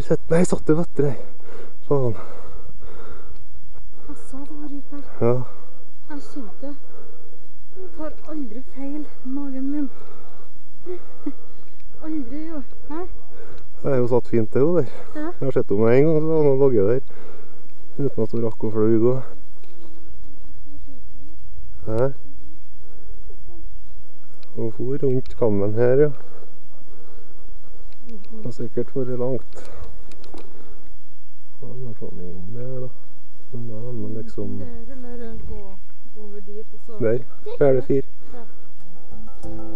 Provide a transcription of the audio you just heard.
Sett, nej, satte vatten, nej. Fan. Alltså, det var riktigt. Ja. Jag kände. Jag tar aldrig fel magen min. Aldrig gjort. Nej. Det är ju satt fint det där. Ja. Jag har sett om en gång så var någon logge där. Utan att du rakk och flög och. Här. Och for runt kammen här, ja. Det har sikkert vært langt. Ja, det var sånn inn der da. Men da er man liksom... Eller gå over dit og så... Der, fjerde fyr. Ja.